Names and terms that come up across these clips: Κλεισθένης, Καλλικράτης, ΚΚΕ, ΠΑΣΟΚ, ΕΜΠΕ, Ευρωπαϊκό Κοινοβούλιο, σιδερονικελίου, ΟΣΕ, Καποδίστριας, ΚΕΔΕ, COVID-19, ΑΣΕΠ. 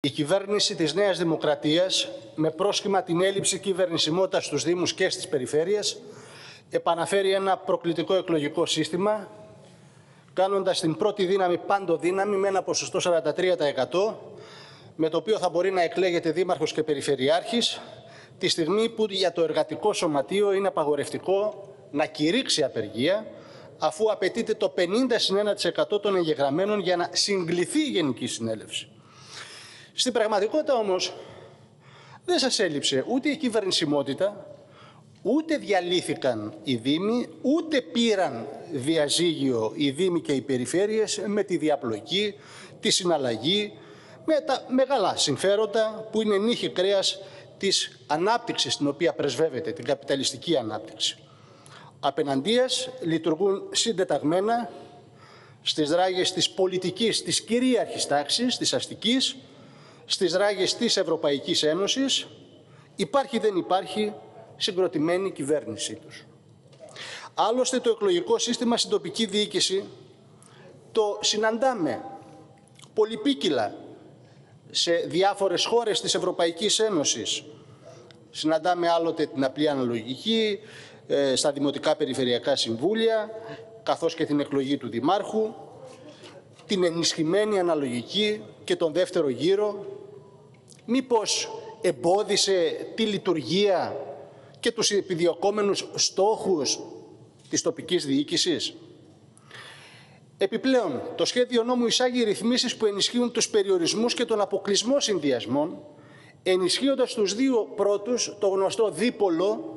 Η κυβέρνηση της Νέας Δημοκρατίας, με πρόσχημα την έλλειψη κυβερνησιμότητας στους Δήμους και στις περιφέρειες, επαναφέρει ένα προκλητικό εκλογικό σύστημα, κάνοντας την πρώτη δύναμη παντοδύναμη με ένα ποσοστό 43%, με το οποίο θα μπορεί να εκλέγεται δήμαρχος και περιφερειάρχης, τη στιγμή που για το εργατικό σωματείο είναι απαγορευτικό να κηρύξει απεργία, αφού απαιτείται το 50-1% των εγγεγραμμένων για να συγκληθεί η Γενική Συνέλευση. Στην πραγματικότητα όμως δεν σας έλειψε ούτε η κυβερνησιμότητα, ούτε διαλύθηκαν οι δήμοι, ούτε πήραν διαζύγιο οι δήμοι και οι περιφέρειες με τη διαπλοκή, τη συναλλαγή, με τα μεγάλα συμφέροντα που είναι νύχη κρέας της ανάπτυξης την οποία πρεσβεύεται, την καπιταλιστική ανάπτυξη. Απέναντίας λειτουργούν συντεταγμένα στις ράγες της πολιτικής, της κυρίαρχης τάξης, της αστικής, στις ράγες της Ευρωπαϊκής Ένωσης, υπάρχει δεν υπάρχει συγκροτημένη κυβέρνησή τους. Άλλωστε το εκλογικό σύστημα στην τοπική διοίκηση το συναντάμε πολυπίκυλα σε διάφορες χώρες της Ευρωπαϊκής Ένωσης. Συναντάμε άλλοτε την απλή αναλογική, στα δημοτικά περιφερειακά συμβούλια, καθώς και την εκλογή του δημάρχου, την ενισχυμένη αναλογική και τον δεύτερο γύρο. Μήπως εμπόδισε τη λειτουργία και τους επιδιωκόμενους στόχους της τοπικής διοίκησης? Επιπλέον, το σχέδιο νόμου εισάγει ρυθμίσεις που ενισχύουν τους περιορισμούς και τον αποκλεισμό συνδυασμών, ενισχύοντας τους δύο πρώτους, το γνωστό δίπολο,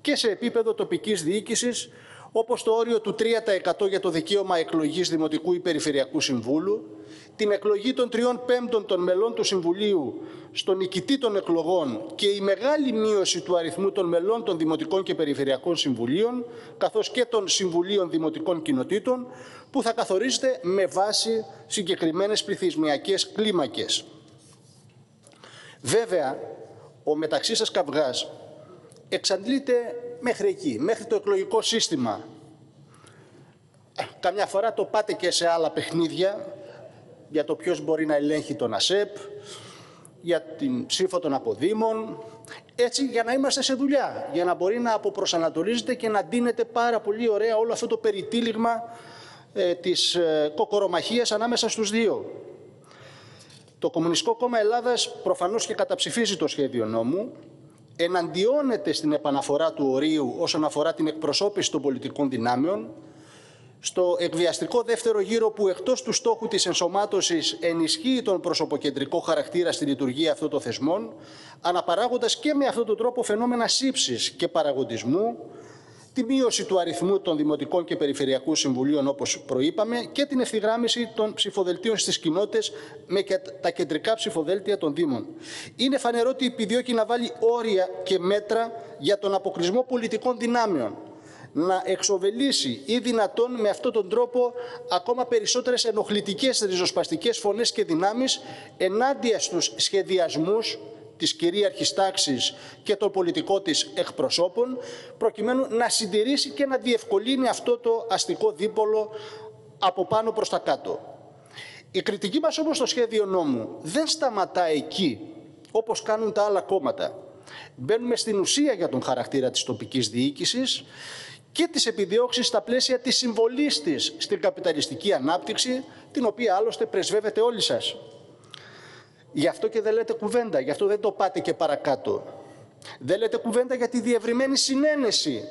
και σε επίπεδο τοπικής διοίκησης, όπως το όριο του 3% για το δικαίωμα εκλογής Δημοτικού ή Περιφερειακού Συμβούλου, την εκλογή των 3/5 των μελών του Συμβουλίου στον νικητή των εκλογών και η μεγάλη μείωση του αριθμού των μελών των Δημοτικών και Περιφερειακών Συμβουλίων, καθώς και των Συμβουλίων Δημοτικών Κοινοτήτων, που θα καθορίζεται με βάση συγκεκριμένες πληθυσμιακές κλίμακες. Βέβαια, ο μεταξύ σας καυγάς εξαντλείται μέχρι εκεί, μέχρι το εκλογικό σύστημα. Καμιά φορά το πάτε και σε άλλα παιχνίδια, για το ποιος μπορεί να ελέγχει τον ΑΣΕΠ, για την ψήφο των αποδήμων, έτσι για να είμαστε σε δουλειά, για να μπορεί να αποπροσανατολίζεται και να ντύνεται πάρα πολύ ωραία όλο αυτό το περιτύλιγμα της κοκορομαχίας ανάμεσα στους δύο. Το Κομμουνιστικό Κόμμα Ελλάδας προφανώς και καταψηφίζει το σχέδιο νόμου, εναντιώνεται στην επαναφορά του ορίου όσον αφορά την εκπροσώπηση των πολιτικών δυνάμεων, στο εκβιαστικό δεύτερο γύρο που εκτός του στόχου της ενσωμάτωσης ενισχύει τον προσωποκεντρικό χαρακτήρα στη λειτουργία αυτών των θεσμών, αναπαράγοντας και με αυτόν τον τρόπο φαινόμενα σύψης και παραγοντισμού, τη μείωση του αριθμού των Δημοτικών και Περιφερειακών Συμβουλίων, όπως προείπαμε, και την ευθυγράμμιση των ψηφοδελτίων στις κοινότητες με τα κεντρικά ψηφοδέλτια των Δήμων. Είναι φανερό ότι επιδιώκει να βάλει όρια και μέτρα για τον αποκλεισμό πολιτικών δυνάμεων, να εξοβελήσει ή δυνατόν με αυτόν τον τρόπο ακόμα περισσότερες ενοχλητικές ριζοσπαστικές φωνές και δυνάμεις ενάντια στους σχεδιασμούς της κυρίαρχης τάξης και των πολιτικών της εκπροσώπων, προκειμένου να συντηρήσει και να διευκολύνει αυτό το αστικό δίπολο από πάνω προς τα κάτω. Η κριτική μας όμως στο σχέδιο νόμου δεν σταματά εκεί, όπως κάνουν τα άλλα κόμματα. Μπαίνουμε στην ουσία για τον χαρακτήρα της τοπικής διοίκησης και τις επιδιώξεις στα πλαίσια της συμβολής της στην καπιταλιστική ανάπτυξη, την οποία άλλωστε πρεσβεύετε όλοι σας. Γι' αυτό και δεν λέτε κουβέντα, γι' αυτό δεν το πάτε και παρακάτω. Δεν λέτε κουβέντα για τη διευρυμένη συνένεση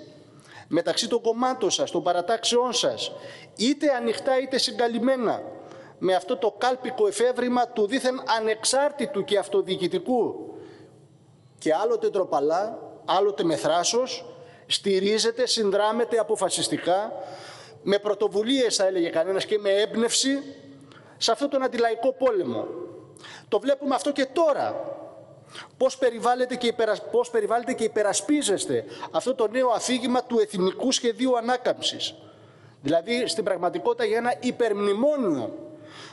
μεταξύ των κομμάτων σας, των παρατάξεών σας, είτε ανοιχτά είτε συγκαλυμμένα, με αυτό το κάλπικο εφεύρημα του δήθεν ανεξάρτητου και αυτοδιοικητικού, και άλλοτε ντροπαλά, άλλοτε με θράσος, στηρίζεται, συνδράμεται αποφασιστικά, με πρωτοβουλίες θα έλεγε κανένας και με έμπνευση, σε αυτόν τον αντιλαϊκό πόλεμο. Το βλέπουμε αυτό και τώρα. Πώς περιβάλλεται και υπερασπίζεστε αυτό το νέο αφήγημα του Εθνικού Σχεδίου Ανάκαμψης. Δηλαδή, στην πραγματικότητα για ένα υπερμνημόνιο,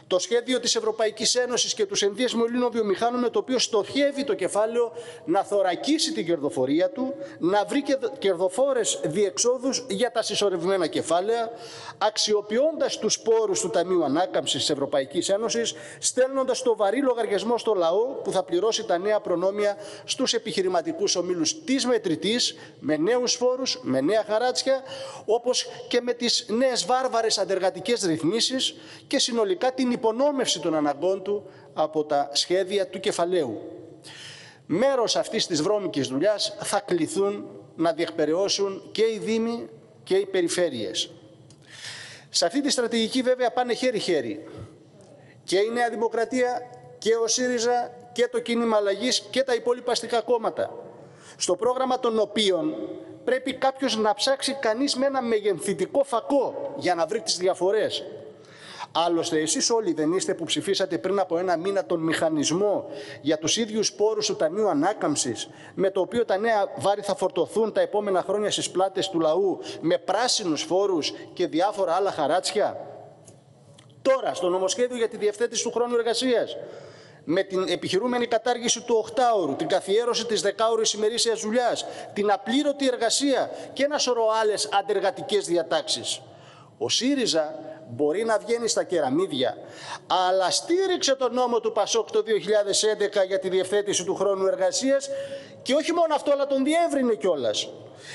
το σχέδιο της Ευρωπαϊκής Ένωσης και τους ενδύες μολυνοβιομηχάνων με το οποίο στοχεύει το κεφάλαιο να θωρακίσει την κερδοφορία του, να βρει κερδοφόρες διεξόδους για τα συσσωρευμένα κεφάλαια, αξιοποιώντας τους πόρους του Ταμείου Ανάκαμψης της Ευρωπαϊκής Ένωσης, στέλνοντας το βαρύ λογαριασμό στο λαό που θα πληρώσει τα νέα προνόμια στους επιχειρηματικούς ομίλους της μετρητής, με νέους φόρους, με νέα χαράτσια, όπως και με τις νέες βάρβαρες αντεργατικές ρυθμίσεις και συνολικά την υπονόμευση των αναγκών του από τα σχέδια του κεφαλαίου. Μέρος αυτής της βρώμικης δουλειάς θα κληθούν να διεκπεραιώσουν και οι δήμοι και οι περιφέρειες. Σε αυτή τη στρατηγική βέβαια πάνε χέρι-χέρι και η Νέα Δημοκρατία και ο ΣΥΡΙΖΑ και το κίνημα αλλαγής και τα υπόλοιπα αστικά κόμματα, στο πρόγραμμα των οποίων πρέπει κάποιος να ψάξει κανείς με ένα μεγενθητικό φακό για να βρει τις διαφορές. Άλλωστε, εσείς όλοι δεν είστε που ψηφίσατε πριν από ένα μήνα τον μηχανισμό για τους ίδιους πόρους του Ταμείου Ανάκαμψης, με το οποίο τα νέα βάρη θα φορτωθούν τα επόμενα χρόνια στις πλάτες του λαού με πράσινους φόρους και διάφορα άλλα χαράτσια? Τώρα, στο νομοσχέδιο για τη διευθέτηση του χρόνου εργασίας, με την επιχειρούμενη κατάργηση του 8ωρου, την καθιέρωση της 10ωρης ημερήσιας δουλειάς, την απλήρωτη εργασία και ένα σωρό άλλες αντεργατικές διατάξεις. Ο ΣΥΡΙΖΑ μπορεί να βγαίνει στα κεραμίδια, αλλά στήριξε τον νόμο του ΠΑΣΟΚ το 2011 για τη διευθέτηση του χρόνου εργασίας και όχι μόνο αυτό, αλλά τον διεύρυνε κιόλας.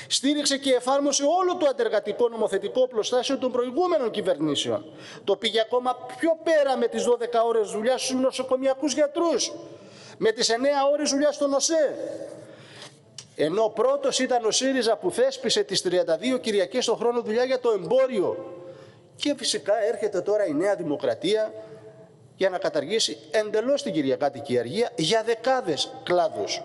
Στήριξε και εφάρμοσε όλο το αντεργατικό νομοθετικό οπλοστάσιο των προηγούμενων κυβερνήσεων. Το πήγε ακόμα πιο πέρα με τις 12 ώρες δουλειάς στους νοσοκομιακούς γιατρούς, με τις 9 ώρες δουλειάς στον ΟΣΕ. Ενώ πρώτος ήταν ο ΣΥΡΙΖΑ που θέσπισε τις 32 Κυριακές στον χρόνο δουλειά για το εμπόριο. Και φυσικά έρχεται τώρα η Νέα Δημοκρατία για να καταργήσει εντελώς την κυριακάτικη αργία για δεκάδες κλάδους.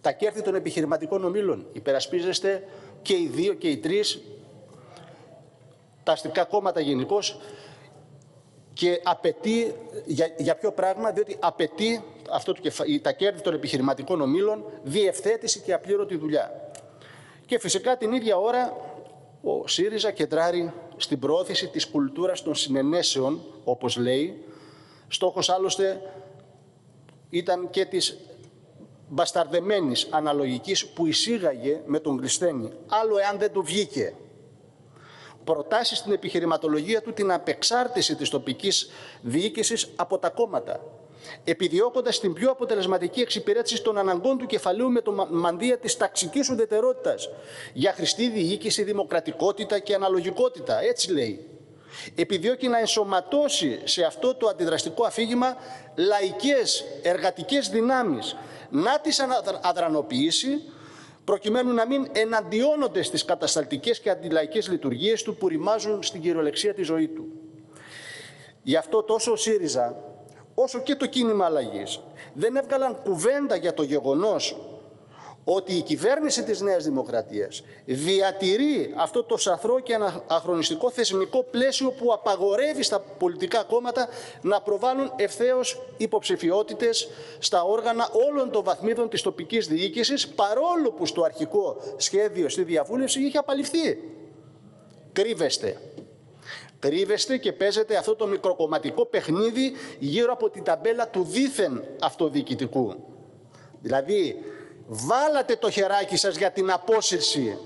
Τα κέρδη των επιχειρηματικών ομίλων υπερασπίζεστε και οι δύο και οι τρεις, τα αστικά κόμματα γενικώς, και απαιτεί, για ποιο πράγμα? Διότι απαιτεί τα κέρδη των επιχειρηματικών ομίλων διευθέτηση και απλήρωτη δουλειά. Και φυσικά την ίδια ώρα ο ΣΥΡΙΖΑ κεντράρει στην προώθηση της κουλτούρας των συνενέσεων, όπως λέει. Στόχος άλλωστε ήταν και της μπασταρδεμένης αναλογικής που εισήγαγε με τον Κλεισθένη, άλλο εάν δεν του βγήκε. Προτάσει στην επιχειρηματολογία του την απεξάρτηση της τοπικής διοίκησης από τα κόμματα, επιδιώκοντας την πιο αποτελεσματική εξυπηρέτηση των αναγκών του κεφαλαίου με το μανδύα της ταξικής ουδετερότητας, για χρηστή διοίκηση, δημοκρατικότητα και αναλογικότητα, έτσι λέει. Επιδιώκει να ενσωματώσει σε αυτό το αντιδραστικό αφήγημα λαϊκές, εργατικές δυνάμεις, να τις αδρανοποιήσει, προκειμένου να μην εναντιώνονται στις κατασταλτικές και αντιλαϊκές λειτουργίες του που ρημάζουν στην κυριολεξία τη ζωή του. Γι' αυτό τόσο ο ΣΥΡΙΖΑ όσο και το κίνημα αλλαγής δεν έβγαλαν κουβέντα για το γεγονός ότι η κυβέρνηση της Νέας Δημοκρατίας διατηρεί αυτό το σαθρό και αναχρονιστικό θεσμικό πλαίσιο που απαγορεύει στα πολιτικά κόμματα να προβάλλουν ευθέως υποψηφιότητες στα όργανα όλων των βαθμίδων της τοπικής διοίκησης, παρόλο που στο αρχικό σχέδιο στη διαβούλευση είχε απαλληφθεί. Κρύβεστε. Κρύβεστε και παίζετε αυτό το μικροκομματικό παιχνίδι γύρω από την ταμπέλα του δήθεν αυτοδιοικητικού. Δηλαδή, βάλατε το χεράκι σας για την απόσυρση,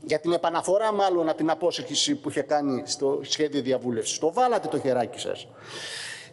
για την επαναφορά μάλλον από την απόσυρση που είχε κάνει στο σχέδιο διαβούλευσης. Το βάλατε το χεράκι σας.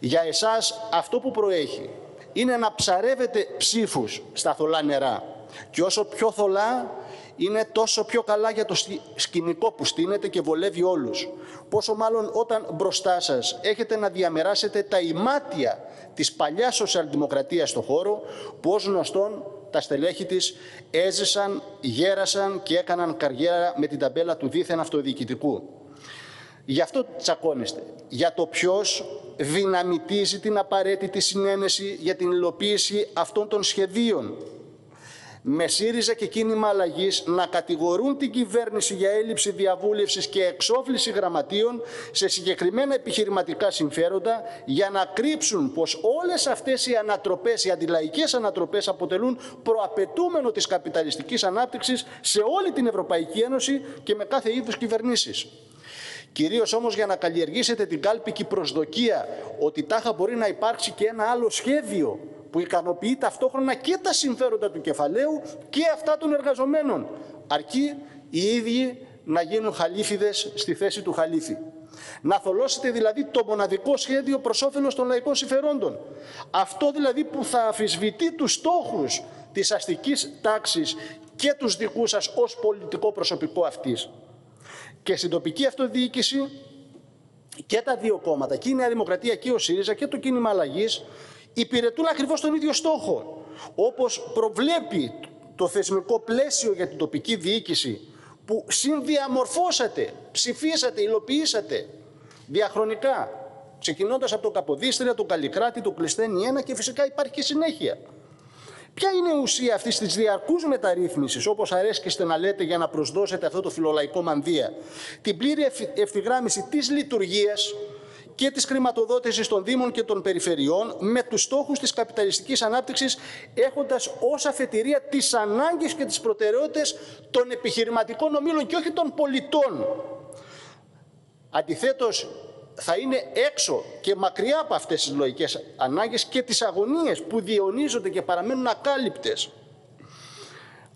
Για εσάς αυτό που προέχει είναι να ψαρεύετε ψήφους στα θολά νερά. Και όσο πιο θολά είναι, τόσο πιο καλά για το σκηνικό που στείνεται και βολεύει όλους. Πόσο μάλλον όταν μπροστά σας έχετε να διαμεράσετε τα ημάτια της παλιάς σοσιαλδημοκρατίας στον χώρο, που ως γνωστόν τα στελέχη της έζησαν, γέρασαν και έκαναν καριέρα με την ταμπέλα του δίθεν αυτοδιοικητικού. Γι' αυτό τσακώνεστε. Για το ποιος δυναμητίζει την απαραίτητη συνένεση για την υλοποίηση αυτών των σχεδίων, με ΣΥΡΙΖΑ και κίνημα αλλαγής να κατηγορούν την κυβέρνηση για έλλειψη διαβούλευσης και εξόφληση γραμματείων σε συγκεκριμένα επιχειρηματικά συμφέροντα, για να κρύψουν πως όλες αυτές οι ανατροπές, οι αντιλαϊκές ανατροπές, αποτελούν προαπαιτούμενο της καπιταλιστικής ανάπτυξης σε όλη την Ευρωπαϊκή Ένωση και με κάθε είδους κυβερνήσεις. Κυρίως όμως για να καλλιεργήσετε την κάλπικη προσδοκία ότι τάχα μπορεί να υπάρξει και ένα άλλο σχέδιο που ικανοποιεί ταυτόχρονα και τα συμφέροντα του κεφαλαίου και αυτά των εργαζομένων, αρκεί οι ίδιοι να γίνουν χαλίφιδες στη θέση του χαλίφη. Να θολώσετε δηλαδή το μοναδικό σχέδιο προς όφελος των λαϊκών συμφερόντων. Αυτό δηλαδή που θα αμφισβητεί τους στόχους της αστικής τάξης και τους δικούς σας ως πολιτικό προσωπικό αυτής. Και στην τοπική αυτοδιοίκηση και τα δύο κόμματα, και η Νέα Δημοκρατία και ο ΣΥΡΙΖΑ και το Κίνημα Αλλαγής, υπηρετούν ακριβώς τον ίδιο στόχο. Όπως προβλέπει το θεσμικό πλαίσιο για την τοπική διοίκηση, που συνδιαμορφώσατε, ψηφίσατε, υλοποιήσατε διαχρονικά, ξεκινώντας από τον Καποδίστρια, τον Καλλικράτη, τον Κλεισθένη 1 και φυσικά υπάρχει και συνέχεια. Ποια είναι η ουσία αυτής της διαρκούς μεταρρύθμισης, όπως αρέσκεστε να λέτε για να προσδώσετε αυτό το φιλολαϊκό μανδύα? Την πλήρη ευθυγράμμιση της λειτουργίας και της χρηματοδότησης των Δήμων και των Περιφερειών με τους στόχους της καπιταλιστικής ανάπτυξης, έχοντας ως αφετηρία τις ανάγκες και τις προτεραιότητες των επιχειρηματικών ομίλων και όχι των πολιτών. Αντιθέτως, θα είναι έξω και μακριά από αυτές τις λογικές ανάγκες και τις αγωνίες που διαιωνίζονται και παραμένουν ακάλυπτες.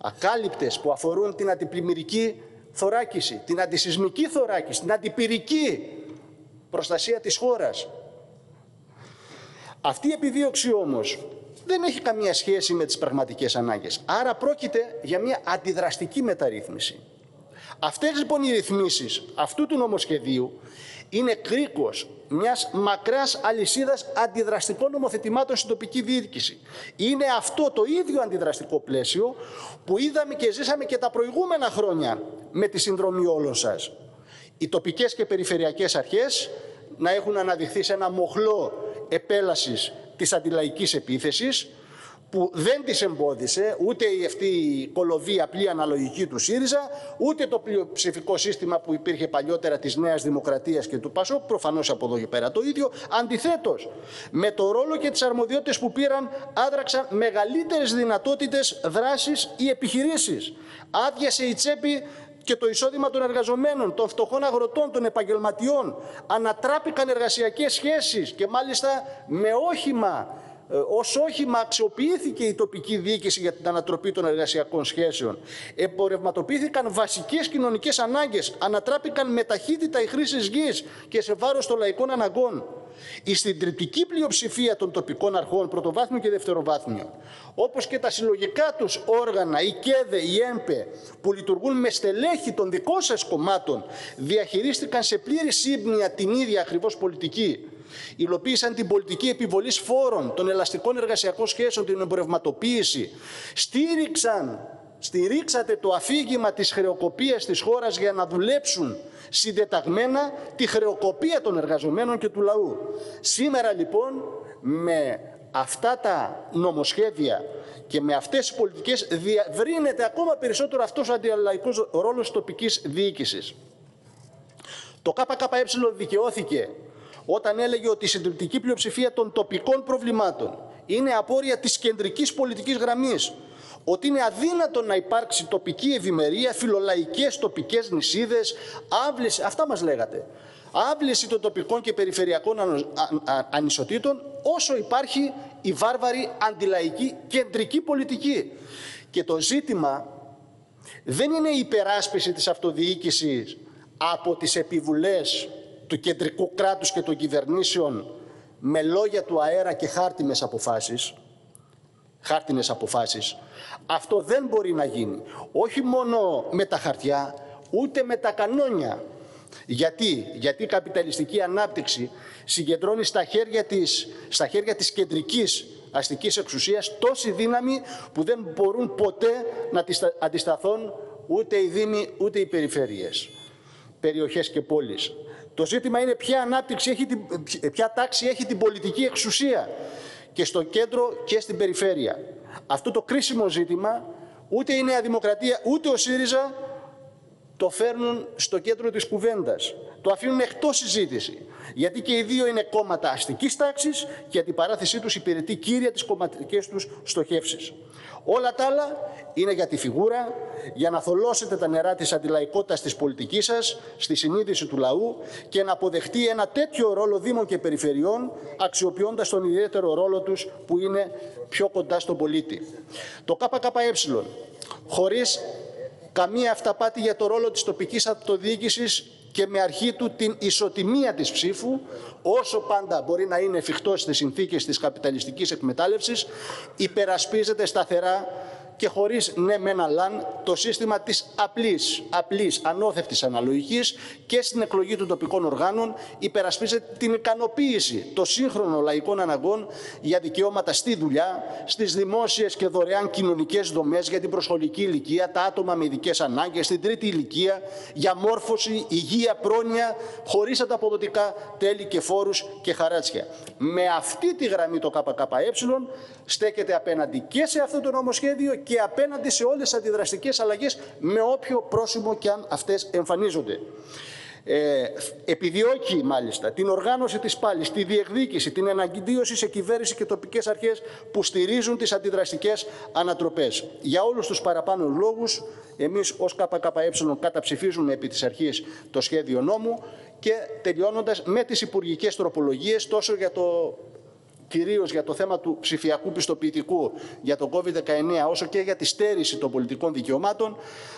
Ακάλυπτες που αφορούν την αντιπλημμυρική θωράκιση, την αντισυσμική θωράκιση, την αντιπυρική προστασία της χώρας. Αυτή η επιδίωξη όμως δεν έχει καμία σχέση με τις πραγματικές ανάγκες. Άρα πρόκειται για μια αντιδραστική μεταρρύθμιση. Αυτές λοιπόν οι ρυθμίσεις αυτού του νομοσχεδίου είναι κρίκος μιας μακράς αλυσίδας αντιδραστικών νομοθετημάτων στην τοπική διοίκηση. Είναι αυτό το ίδιο αντιδραστικό πλαίσιο που είδαμε και ζήσαμε και τα προηγούμενα χρόνια με τη συνδρομή όλων σας. Οι τοπικές και περιφερειακές αρχές να έχουν αναδειχθεί σε ένα μοχλό επέλασης της αντιλαϊκής επίθεσης, που δεν τις εμπόδισε ούτε αυτή η κολοβή απλή αναλογική του ΣΥΡΙΖΑ, ούτε το πλειοψηφικό σύστημα που υπήρχε παλιότερα της Νέας Δημοκρατίας και του ΠΑΣΟΚ, προφανώς από εδώ και πέρα το ίδιο. Αντιθέτως, με το ρόλο και τις αρμοδιότητες που πήραν, άδραξαν μεγαλύτερες δυνατότητες δράσης ή επιχειρήσεις. Άδειασε η τσέπη και το εισόδημα των εργαζομένων, των φτωχών αγροτών, των επαγγελματιών. Ανατράπηκαν εργασιακές σχέσεις και μάλιστα με όχημα, ως όχημα αξιοποιήθηκε η τοπική διοίκηση για την ανατροπή των εργασιακών σχέσεων. Εμπορευματοποιήθηκαν βασικές κοινωνικές ανάγκες, ανατράπηκαν με ταχύτητα οι χρήσεις γης και σε βάρος των λαϊκών αναγκών. Η συντριπτική πλειοψηφία των τοπικών αρχών, πρωτοβάθμιο και δευτεροβάθμιο, όπως και τα συλλογικά τους όργανα, η ΚΕΔΕ, η ΕΜΠΕ, που λειτουργούν με στελέχη των δικών σας κομμάτων, διαχειρίστηκαν σε πλήρη σύμπνοια την ίδια ακριβώς πολιτική. Υλοποίησαν την πολιτική επιβολής φόρων, των ελαστικών εργασιακών σχέσεων, την εμπορευματοποίηση. Στηρίξατε το αφήγημα της χρεοκοπίας της χώρας για να δουλέψουν συντεταγμένα τη χρεοκοπία των εργαζομένων και του λαού. Σήμερα λοιπόν με αυτά τα νομοσχέδια και με αυτές τις πολιτικές διαβρύνεται ακόμα περισσότερο αυτός ο αντιλαϊκός ρόλος της τοπικής διοίκησης. Το ΚΚΕ δικαιώθηκε όταν έλεγε ότι η συντριπτική πλειοψηφία των τοπικών προβλημάτων είναι απόρρια της κεντρικής πολιτικής γραμμής, ότι είναι αδύνατο να υπάρξει τοπική ευημερία, φιλολαϊκές τοπικές νησίδες, άβληση, αυτά μας λέγατε, άβληση των τοπικών και περιφερειακών ανισοτήτων, όσο υπάρχει η βάρβαρη αντιλαϊκή κεντρική πολιτική. Και το ζήτημα δεν είναι η υπεράσπιση της αυτοδιοίκησης από τις επιβουλές του κεντρικού κράτους και των κυβερνήσεων με λόγια του αέρα και χάρτινες αποφάσεις. Αυτό δεν μπορεί να γίνει. Όχι μόνο με τα χαρτιά, ούτε με τα κανόνια. Γιατί η καπιταλιστική ανάπτυξη συγκεντρώνει στα χέρια της κεντρικής αστικής εξουσίας τόση δύναμη που δεν μπορούν ποτέ να της αντισταθούν ούτε οι δήμοι ούτε οι περιφέρειες, περιοχές και πόλεις. Το ζήτημα είναι ποια τάξη έχει την πολιτική εξουσία και στο κέντρο και στην περιφέρεια. Αυτό το κρίσιμο ζήτημα ούτε η Νέα Δημοκρατία ούτε ο ΣΥΡΙΖΑ το φέρνουν στο κέντρο της κουβέντας, το αφήνουν εκτός συζήτηση. Γιατί και οι δύο είναι κόμματα αστικής τάξης και η αντιπαράθεσή τους υπηρετεί κύρια τις κομματικές τους στοχεύσεις. Όλα τα άλλα είναι για τη φιγούρα, για να θολώσετε τα νερά της αντιλαϊκότητας της πολιτικής σας, στη συνείδηση του λαού και να αποδεχτεί ένα τέτοιο ρόλο δήμων και περιφερειών, αξιοποιώντας τον ιδιαίτερο ρόλο τους που είναι πιο κοντά στον πολίτη. Το ΚΚΕ, χωρίς καμία αυταπάτη για το ρόλο της τοπικής αυτοδιοίκησης και με αρχή του την ισοτιμία της ψήφου, όσο πάντα μπορεί να είναι εφικτός στις συνθήκες της καπιταλιστικής εκμετάλλευσης, υπερασπίζεται σταθερά και χωρίς ναι μεν αλάν το σύστημα της απλής ανώθευτης αναλογικής και στην εκλογή των τοπικών οργάνων, υπερασπίζεται την ικανοποίηση των σύγχρονων λαϊκών αναγκών για δικαιώματα στη δουλειά, στις δημόσιες και δωρεάν κοινωνικές δομές για την προσχολική ηλικία, τα άτομα με ειδικές ανάγκες, την τρίτη ηλικία, για μόρφωση, υγεία, πρόνοια, χωρίς ανταποδοτικά τέλη και φόρους και χαράτσια. Με αυτή τη γραμμή το ΚΚΕ στέκεται απέναντι και σε αυτό το νομοσχέδιο και απέναντι σε όλες τις αντιδραστικές αλλαγές με όποιο πρόσημο και αν αυτές εμφανίζονται. Επιδιώκει μάλιστα την οργάνωση της πάλης, τη διεκδίκηση, την εναγκύντιωση σε κυβέρνηση και τοπικές αρχές που στηρίζουν τις αντιδραστικές ανατροπές. Για όλους τους παραπάνω λόγους, εμείς ως ΚΚΕ καταψηφίζουμε επί της αρχής το σχέδιο νόμου και τελειώνοντας με τις υπουργικές τροπολογίες τόσο για το... κυρίως για το θέμα του ψηφιακού πιστοποιητικού για το COVID-19, όσο και για τη στέρηση των πολιτικών δικαιωμάτων,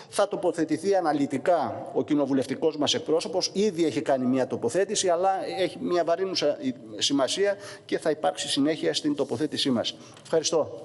θα τοποθετηθεί αναλυτικά ο κοινοβουλευτικός μας εκπρόσωπος. Ήδη έχει κάνει μια τοποθέτηση, αλλά έχει μια βαρύνουσα σημασία και θα υπάρξει συνέχεια στην τοποθέτησή μας. Ευχαριστώ.